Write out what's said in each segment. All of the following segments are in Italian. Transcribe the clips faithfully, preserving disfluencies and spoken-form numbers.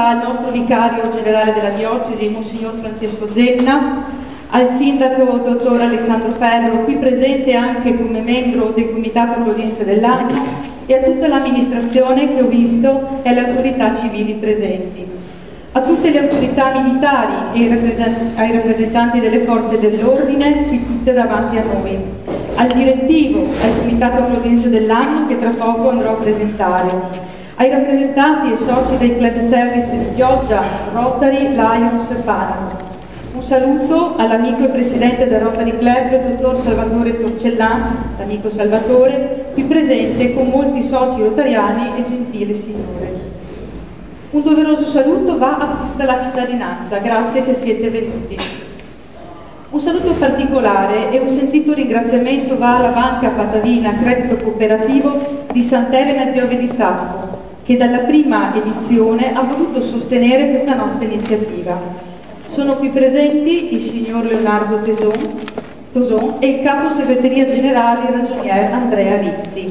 Al nostro vicario generale della diocesi, Monsignor Francesco Zenna, al sindaco dottor Alessandro Ferro, qui presente anche come membro del Comitato Provinciale dell'Anno, e a tutta l'amministrazione che ho visto e alle autorità civili presenti. A tutte le autorità militari e ai rappresentanti delle forze dell'ordine, qui tutte davanti a noi. Al direttivo, al Comitato Provinciale dell'Anno che tra poco andrò a presentare. Ai rappresentanti e soci dei club service di Chioggia, Rotary, Lions e Panama. Un saluto all'amico e presidente del Rotary Club, dottor Salvatore Torcellan, l'amico Salvatore, qui presente con molti soci rotariani e gentile signore. Un doveroso saluto va a tutta la cittadinanza, grazie che siete venuti. Un saluto particolare e un sentito ringraziamento va alla Banca Patavina Credito Cooperativo di Sant'Elena e Piove di Sacco, che dalla prima edizione ha voluto sostenere questa nostra iniziativa. Sono qui presenti il signor Leonardo Toson e il capo segreteria generale ragionier Andrea Rizzi.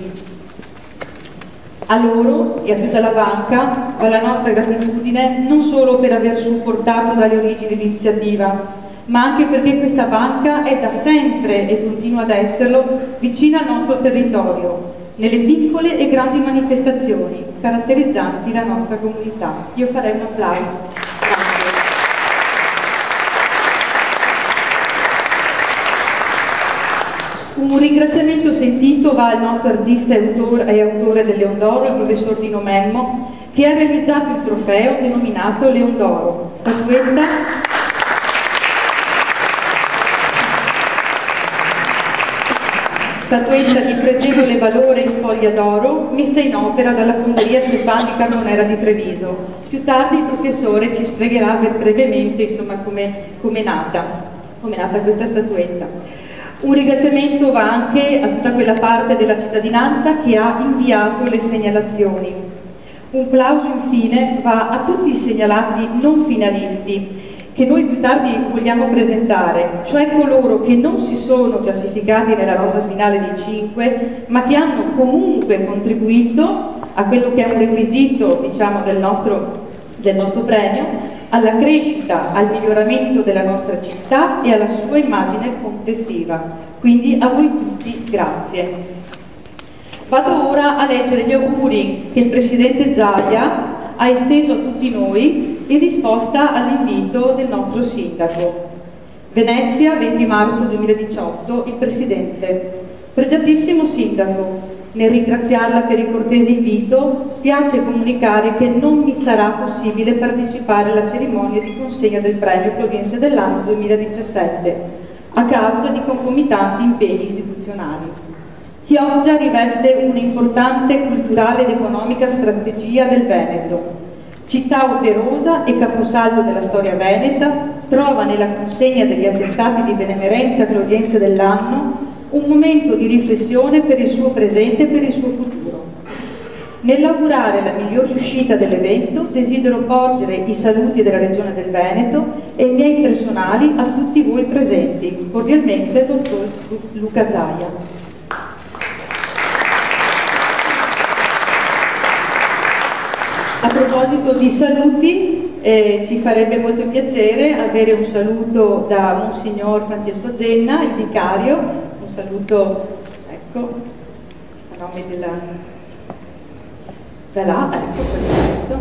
A loro e a tutta la banca va la nostra gratitudine non solo per aver supportato dalle origini l'iniziativa, ma anche perché questa banca è da sempre e continua ad esserlo vicina al nostro territorio, nelle piccole e grandi manifestazioni caratterizzanti la nostra comunità. Io farei un applauso. Un ringraziamento sentito va al nostro artista e autore, e autore del Leon d'Oro, il professor Dino Memmo, che ha realizzato il trofeo denominato Leon d'Oro, statuetta statuetta di pregevole valore in foglia d'oro messa in opera dalla Fonderia Stepanica di Treviso. Più tardi il professore ci spiegherà brevemente insomma come è nata, nata questa statuetta. Un ringraziamento va anche a tutta quella parte della cittadinanza che ha inviato le segnalazioni. Un applauso infine va a tutti i segnalati non finalisti che noi più tardi vogliamo presentare, cioè coloro che non si sono classificati nella rosa finale dei cinque, ma che hanno comunque contribuito a quello che è un requisito, diciamo, del nostro, del nostro premio, alla crescita, al miglioramento della nostra città e alla sua immagine complessiva. Quindi a voi tutti grazie. Vado ora a leggere gli auguri che il Presidente Zaia ha esteso a tutti noi in risposta all'invito del nostro sindaco. Venezia, venti marzo duemiladiciotto, il Presidente. Pregiatissimo Sindaco, nel ringraziarla per il cortese invito, spiace comunicare che non mi sarà possibile partecipare alla cerimonia di consegna del premio Provincia dell'anno duemiladiciassette, a causa di concomitanti impegni istituzionali. Chioggia riveste un'importante culturale ed economica strategia del Veneto. Città operosa e caposaldo della storia veneta, trova nella consegna degli attestati di benemerenza Provincia dell'anno un momento di riflessione per il suo presente e per il suo futuro. Nell'augurare la miglior riuscita dell'evento, desidero porgere i saluti della Regione del Veneto e i miei personali a tutti voi presenti. Cordialmente, dottor Luca Zaia. A proposito di saluti, eh, ci farebbe molto piacere avere un saluto da Monsignor Francesco Zenna, il vicario, un saluto, ecco, a nome della, da là, ecco, perfetto.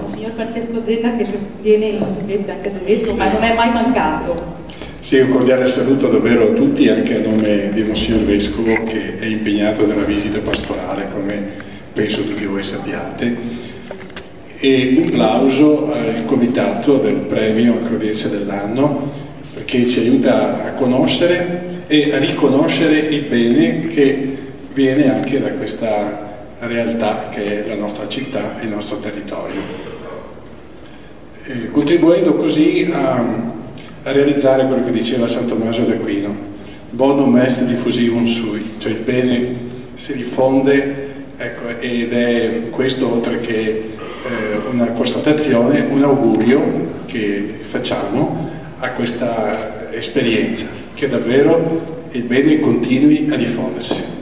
Monsignor Francesco Zenna che sostiene invece anche il vescovo, sì, ma non è mai mancato. Sì, un cordiale saluto davvero a tutti, anche a nome di Monsignor Vescovo che è impegnato nella visita pastorale, come penso tutti voi sappiate, e un plauso al Comitato del Premio Provincia dell'anno perché ci aiuta a conoscere e a riconoscere il bene che viene anche da questa realtà che è la nostra città e il nostro territorio, e contribuendo così a a realizzare quello che diceva San Tommaso d'Aquino, bonum est diffusivum sui, cioè il bene si diffonde, ecco, ed è questo, oltre che eh, una constatazione, un augurio che facciamo a questa esperienza, che davvero il bene continui a diffondersi.